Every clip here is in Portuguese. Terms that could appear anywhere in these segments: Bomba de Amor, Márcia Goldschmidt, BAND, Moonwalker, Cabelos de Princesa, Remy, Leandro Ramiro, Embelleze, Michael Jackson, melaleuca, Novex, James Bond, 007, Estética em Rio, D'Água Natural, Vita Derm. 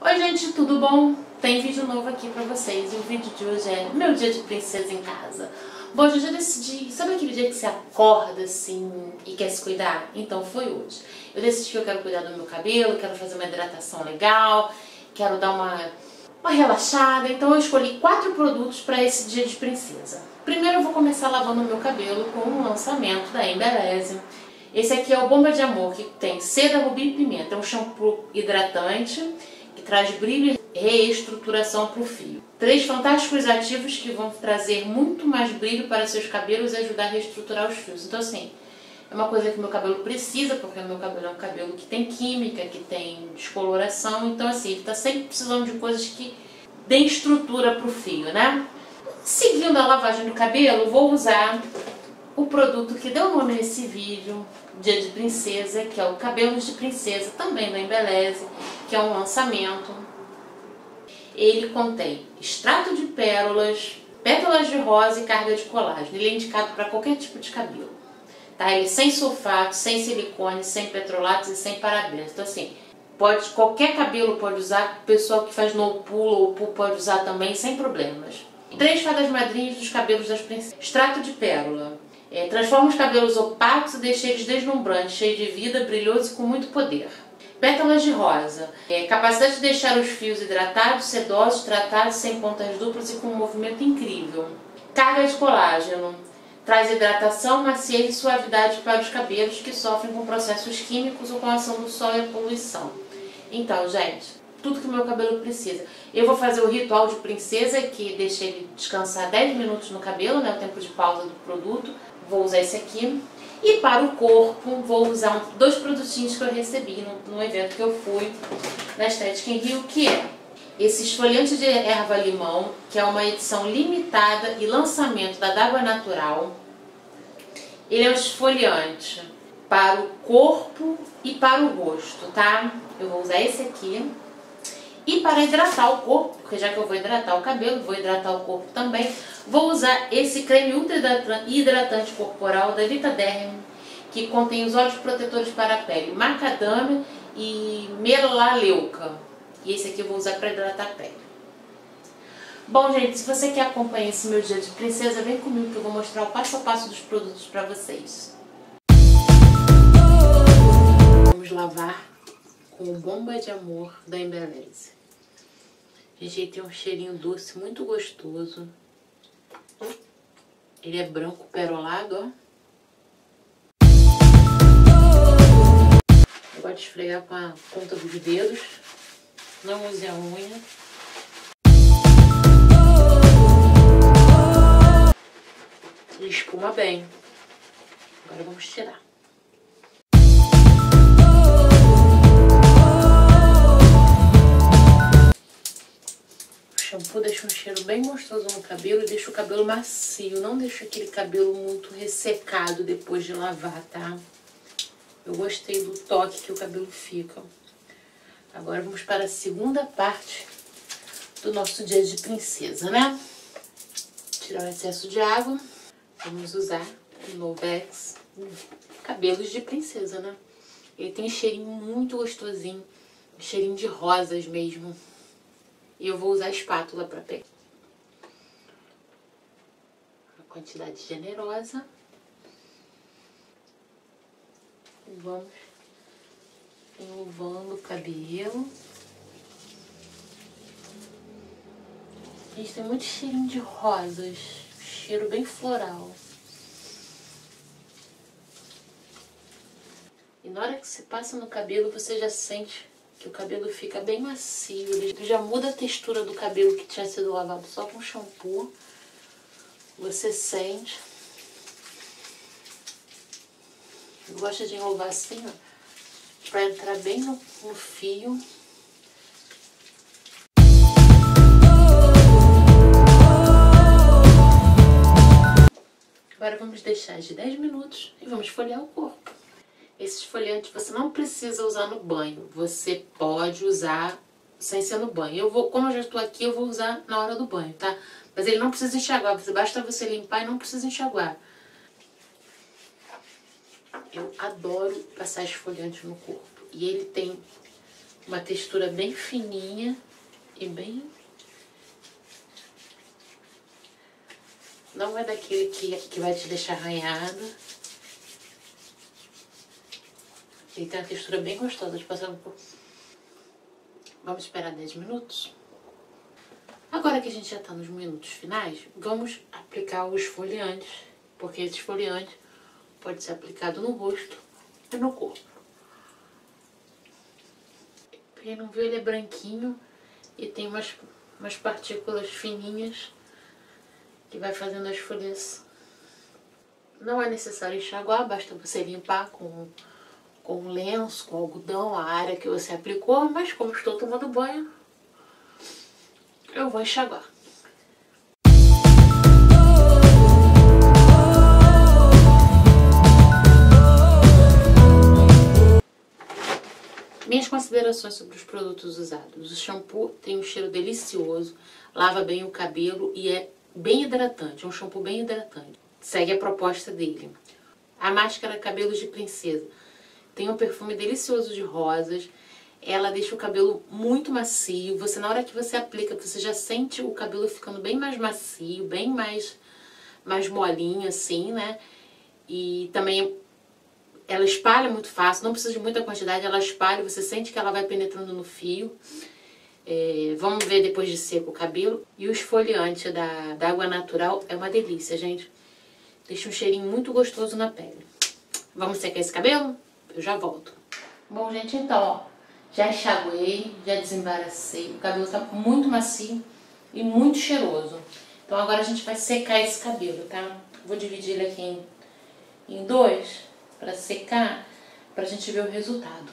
Oi gente, tudo bom? Tem vídeo novo aqui pra vocês. O vídeo de hoje é meu dia de princesa em casa. Bom, hoje eu já decidi, sabe aquele dia que você acorda assim e quer se cuidar? Então foi hoje. Eu decidi que eu quero cuidar do meu cabelo, quero fazer uma hidratação legal, quero dar uma relaxada. Então eu escolhi 4 produtos pra esse dia de princesa. Primeiro eu vou começar lavando o meu cabelo com um lançamento da Embelleze. Esse aqui é o Bomba de Amor, que tem seda, rubi e pimenta. É um shampoo hidratante que traz brilho e reestruturação para o fio. 3 fantásticos ativos que vão trazer muito mais brilho para seus cabelos e ajudar a reestruturar os fios. Então assim, é uma coisa que meu cabelo precisa, porque meu cabelo é um cabelo que tem química, que tem descoloração. Então assim, ele está sempre precisando de coisas que deem estrutura para o fio, né? Seguindo a lavagem do cabelo, vou usar o produto que deu nome nesse vídeo, Dia de Princesa, que é o Cabelos de Princesa, também da Embelleze, que é um lançamento. Ele contém extrato de pérolas, pétalas de rosa e carga de colágeno. Ele é indicado para qualquer tipo de cabelo, tá? Ele é sem sulfato, sem silicone, sem petrolatos e sem parabenos. Então assim, qualquer cabelo pode usar, o pessoal que faz no pull ou pull pode usar também, sem problemas. 3 fadas madrinhas dos cabelos das princesas. Extrato de pérola. Transforma os cabelos opacos e deixa eles deslumbrantes, cheios de vida, brilhosos e com muito poder. Pétalas de rosa. Capacidade de deixar os fios hidratados, sedosos, tratados, sem pontas duplas e com um movimento incrível. Carga de colágeno. Traz hidratação, maciez e suavidade para os cabelos que sofrem com processos químicos ou com a ação do sol e a poluição. Então, gente, tudo que o meu cabelo precisa. Eu vou fazer o ritual de princesa, que deixa ele descansar 10 minutos no cabelo, né, o tempo de pausa do produto. Vou usar esse aqui. E para o corpo, vou usar 2 produtinhos que eu recebi no evento que eu fui, na Estética em Rio, que é esse esfoliante de erva limão, que é uma edição limitada e lançamento da D'Água Natural. Ele é um esfoliante para o corpo e para o rosto, tá? Eu vou usar esse aqui. E para hidratar o corpo, porque já que eu vou hidratar o cabelo, vou hidratar o corpo também, vou usar esse creme ultra hidratante corporal da Vita Derm, que contém os óleos protetores para a pele, macadâmia e melaleuca. E esse aqui eu vou usar para hidratar a pele. Bom, gente, se você quer acompanhar esse meu dia de princesa, vem comigo que eu vou mostrar o passo a passo dos produtos para vocês. Vamos lavar com Bomba de Amor da Embelleze. Gente, ele tem um cheirinho doce muito gostoso. Ele é branco perolado, ó. Eu gosto de esfregar com a ponta dos dedos. Não use a unha. E espuma bem. Agora vamos tirar. Deixa um cheiro bem gostoso no cabelo e deixa o cabelo macio. Não deixa aquele cabelo muito ressecado depois de lavar, tá? Eu gostei do toque que o cabelo fica. Agora vamos para a segunda parte do nosso dia de princesa, né? Tirar o excesso de água. Vamos usar o Novex Cabelos de Princesa, né? Ele tem um cheirinho muito gostosinho, um cheirinho de rosas mesmo. E eu vou usar a espátula para pegar. Uma quantidade generosa. E vamos envolvendo o cabelo. Gente, tem muito cheirinho de rosas. Cheiro bem floral. E na hora que você passa no cabelo, você já sente que o cabelo fica bem macio, ele já muda a textura do cabelo que tinha sido lavado só com shampoo. Você sente. Eu gosto de enrolar assim, ó, pra entrar bem no fio. Agora vamos deixar de 10 minutos e vamos esfoliar o corpo. Esse esfoliante você não precisa usar no banho, você pode usar sem ser no banho. Eu vou, como eu já estou aqui, eu vou usar na hora do banho, tá? Mas ele não precisa enxaguar, basta você limpar e não precisa enxaguar. Eu adoro passar esfoliante no corpo e ele tem Uma textura bem fininha e bem... Não é daquele que vai te deixar arranhado. Ele tem uma textura bem gostosa de passar no corpo. Vamos esperar 10 minutos. Agora que a gente já está nos minutos finais, vamos aplicar o esfoliante, porque esse esfoliante pode ser aplicado no rosto e no corpo. Pra quem não viu, ele é branquinho e tem umas partículas fininhas que vai fazendo a esfoliação. Não é necessário enxaguar, basta você limpar com um lenço, com algodão, a área que você aplicou, mas como estou tomando banho, eu vou enxaguar. Minhas considerações sobre os produtos usados. O shampoo tem um cheiro delicioso, lava bem o cabelo e é bem hidratante, é um shampoo bem hidratante. Segue a proposta dele. A máscara Cabelos de Princesa tem um perfume delicioso de rosas. Ela deixa o cabelo muito macio. Você, na hora que você aplica, você já sente o cabelo ficando bem mais macio, bem mais molinho, assim, né? E também ela espalha muito fácil, não precisa de muita quantidade, ela espalha, você sente que ela vai penetrando no fio. É, vamos ver depois de seco o cabelo. E o esfoliante da D'Água Natural é uma delícia, gente. Deixa um cheirinho muito gostoso na pele. Vamos secar esse cabelo? Eu já volto. Bom, gente, então, ó. Já enxaguei, já desembaracei. O cabelo tá muito macio e muito cheiroso. Então agora a gente vai secar esse cabelo, tá? Vou dividir ele aqui em dois pra secar, pra gente ver o resultado.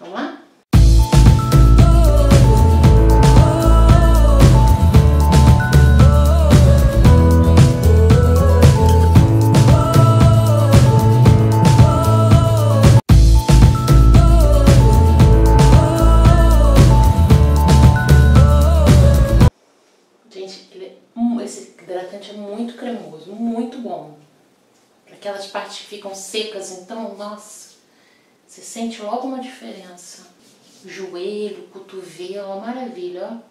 Vamos lá? Aquelas partes que ficam secas, então, nossa, você sente logo uma diferença. Joelho, cotovelo, uma maravilha,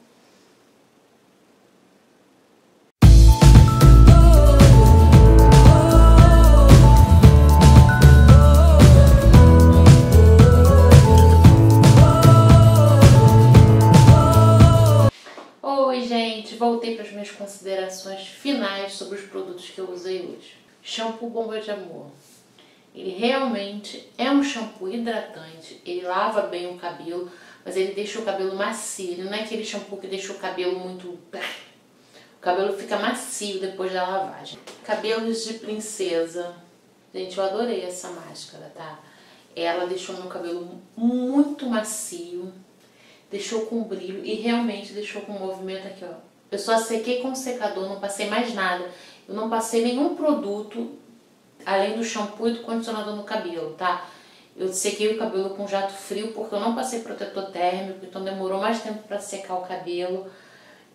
ó. Oi, gente, voltei para as minhas considerações finais sobre os produtos que eu usei hoje. Shampoo Bomba de Amor. Ele realmente é um shampoo hidratante, ele lava bem o cabelo, mas ele deixa o cabelo macio. Ele não é aquele shampoo que deixa o cabelo muito... O cabelo fica macio depois da lavagem. Cabelos de Princesa. Gente, eu adorei essa máscara, tá? Ela deixou meu cabelo muito macio, deixou com brilho e realmente deixou com movimento aqui, ó. Eu só sequei com o secador, não passei mais nada. Eu não passei nenhum produto além do shampoo e do condicionador no cabelo, tá? Eu sequei o cabelo com jato frio porque eu não passei protetor térmico, então demorou mais tempo para secar o cabelo.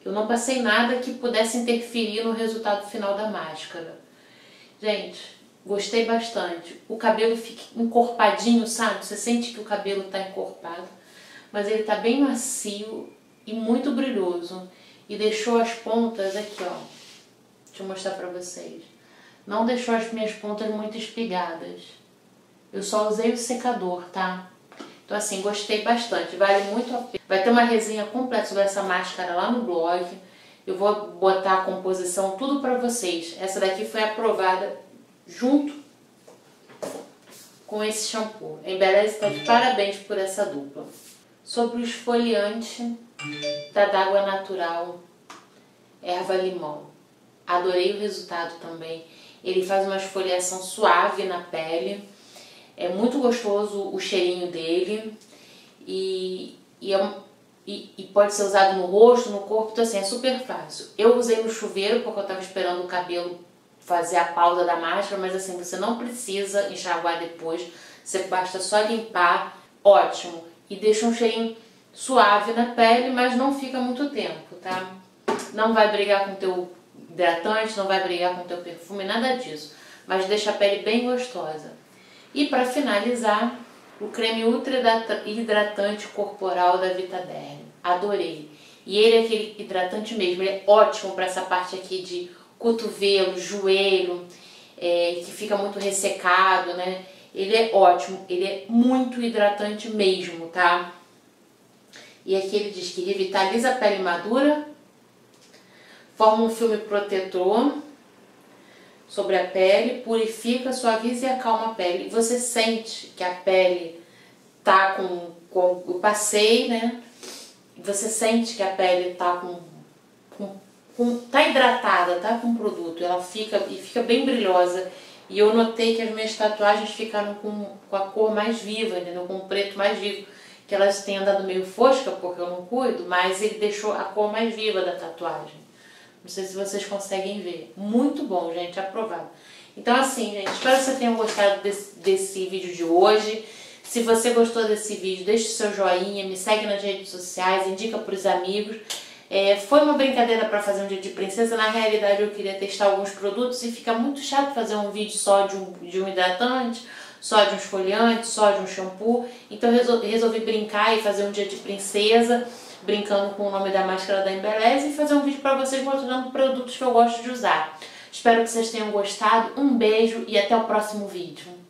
Eu não passei nada que pudesse interferir no resultado final da máscara. Gente, gostei bastante. O cabelo fica encorpadinho, sabe? Você sente que o cabelo tá encorpado, mas ele tá bem macio e muito brilhoso. E deixou as pontas aqui, ó. Deixa eu mostrar pra vocês. Não deixou as minhas pontas muito espigadas. Eu só usei o secador, tá? Então assim, gostei bastante. Vale muito a pena. Vai ter uma resenha completa sobre essa máscara lá no blog. Eu vou botar a composição, tudo pra vocês. Essa daqui foi aprovada junto com esse shampoo. A Embelleze tá de parabéns por essa dupla. Sobre o esfoliante da D'Água Natural Erva Limão. Adorei o resultado também. Ele faz uma esfoliação suave na pele. É muito gostoso o cheirinho dele. E pode ser usado no rosto, no corpo. Então assim, é super fácil. Eu usei no chuveiro porque eu tava esperando o cabelo fazer a pausa da máscara. Mas assim, você não precisa enxaguar depois. Você basta só limpar. Ótimo. E deixa um cheirinho suave na pele, mas não fica muito tempo, tá? Não vai brigar com o teu... hidratante, não vai brigar com o teu perfume, nada disso, mas deixa a pele bem gostosa. E para finalizar, o creme ultra hidratante corporal da Vita Derm. Adorei. E ele é aquele hidratante mesmo, ele é ótimo para essa parte aqui de cotovelo, joelho, que fica muito ressecado, né? Ele é ótimo, ele é muito hidratante mesmo, tá? E aqui ele diz que revitaliza a pele madura, forma um filme protetor sobre a pele, purifica, suaviza e acalma a pele. Você sente que a pele tá com eu passei, né? Você sente que a pele tá tá hidratada, tá com produto, ela fica bem brilhosa. E eu notei que as minhas tatuagens ficaram com a cor mais viva, entendeu? Com o preto mais vivo, que elas têm andado meio fosca porque eu não cuido, mas ele deixou a cor mais viva da tatuagem. Não sei se vocês conseguem ver. Muito bom, gente, aprovado. Então assim, gente, espero que vocês tenham gostado desse vídeo de hoje. Se você gostou desse vídeo, deixe seu joinha, me segue nas redes sociais, indica para os amigos. Foi uma brincadeira para fazer um dia de princesa. Na realidade eu queria testar alguns produtos e fica muito chato fazer um vídeo só de um hidratante, só de um esfoliante, só de um shampoo. Então resolvi brincar e fazer um dia de princesa, brincando com o nome da máscara da Embelleze, e fazer um vídeo para vocês mostrando produtos que eu gosto de usar. Espero que vocês tenham gostado, um beijo e até o próximo vídeo.